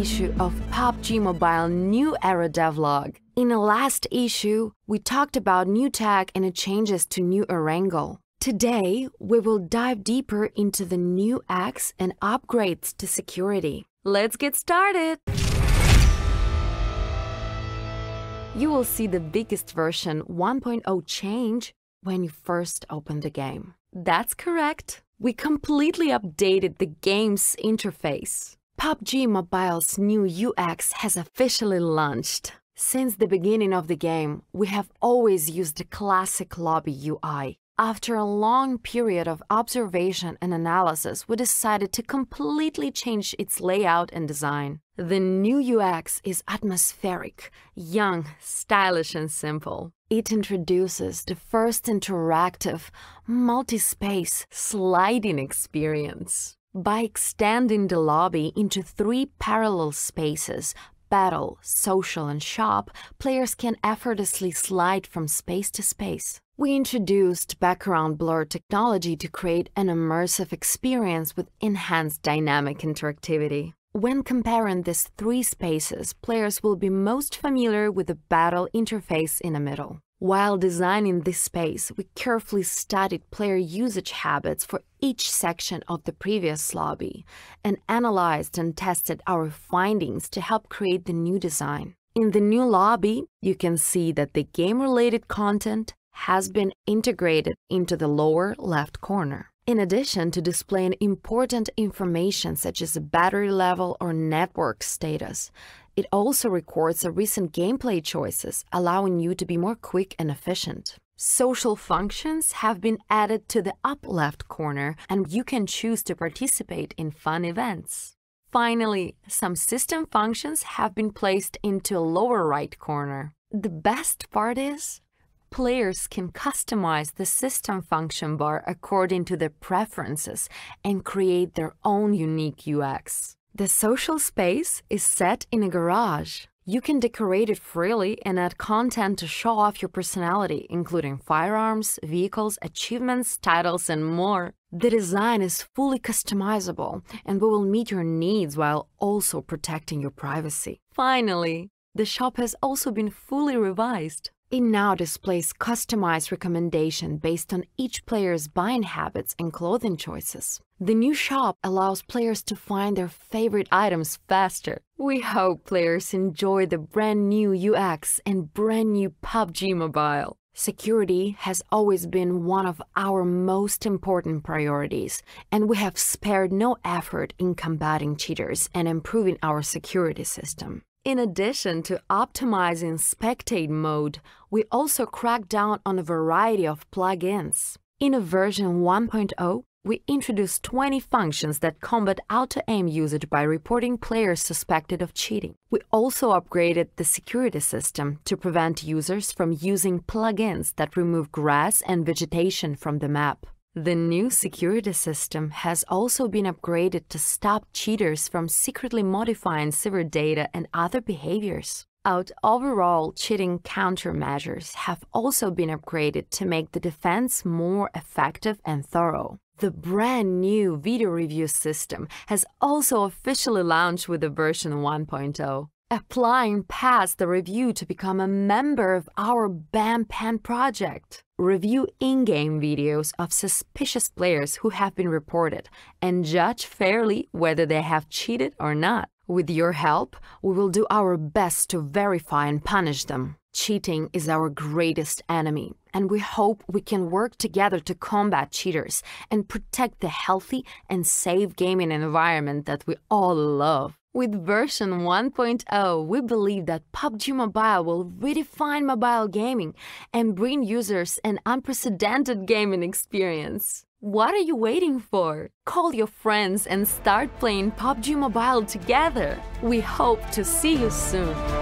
issue of PUBG Mobile New Era devlog. In the last issue, we talked about new tag and changes to new Erangel. Today, we will dive deeper into the new acts and upgrades to security. Let's get started! You will see the biggest version 1.0 change when you first open the game. That's correct! We completely updated the game's interface. PUBG Mobile's new UX has officially launched. Since the beginning of the game, we have always used the classic lobby UI. After a long period of observation and analysis, we decided to completely change its layout and design. The new UX is atmospheric, young, stylish and simple. It introduces the first interactive, multi-space, sliding experience. By extending the lobby into three parallel spaces, battle, social and shop, players can effortlessly slide from space to space. We introduced background blur technology to create an immersive experience with enhanced dynamic interactivity. When comparing these three spaces, players will be most familiar with the battle interface in the middle. While designing this space, we carefully studied player usage habits for each section of the previous lobby and analyzed and tested our findings to help create the new design. In the new lobby, you can see that the game-related content has been integrated into the lower left corner. In addition to displaying important information such as the battery level or network status, it also records the recent gameplay choices, allowing you to be more quick and efficient. Social functions have been added to the up left corner, and you can choose to participate in fun events. Finally, some system functions have been placed into lower right corner. The best part is, players can customize the system function bar according to their preferences and create their own unique UX. The social space is set in a garage. You can decorate it freely and add content to show off your personality, including firearms, vehicles, achievements, titles, and more. The design is fully customizable and will meet your needs while also protecting your privacy. Finally, the shop has also been fully revised. It now displays customized recommendations based on each player's buying habits and clothing choices. The new shop allows players to find their favorite items faster. We hope players enjoy the brand new UX and brand new PUBG Mobile. Security has always been one of our most important priorities, and we have spared no effort in combating cheaters and improving our security system. In addition to optimizing spectate mode, we also cracked down on a variety of plugins. In a version 1.0, we introduced 20 functions that combat auto-aim usage by reporting players suspected of cheating. We also upgraded the security system to prevent users from using plugins that remove grass and vegetation from the map. The new security system has also been upgraded to stop cheaters from secretly modifying server data and other behaviors. Our overall cheating countermeasures have also been upgraded to make the defense more effective and thorough. The brand new video review system has also officially launched with the version 1.0. Applying past the review to become a member of our BanPan project. Review in-game videos of suspicious players who have been reported and judge fairly whether they have cheated or not. With your help, we will do our best to verify and punish them. Cheating is our greatest enemy, and we hope we can work together to combat cheaters and protect the healthy and safe gaming environment that we all love. With version 1.0, we believe that PUBG Mobile will redefine mobile gaming and bring users an unprecedented gaming experience. What are you waiting for? Call your friends and start playing PUBG Mobile together. We hope to see you soon.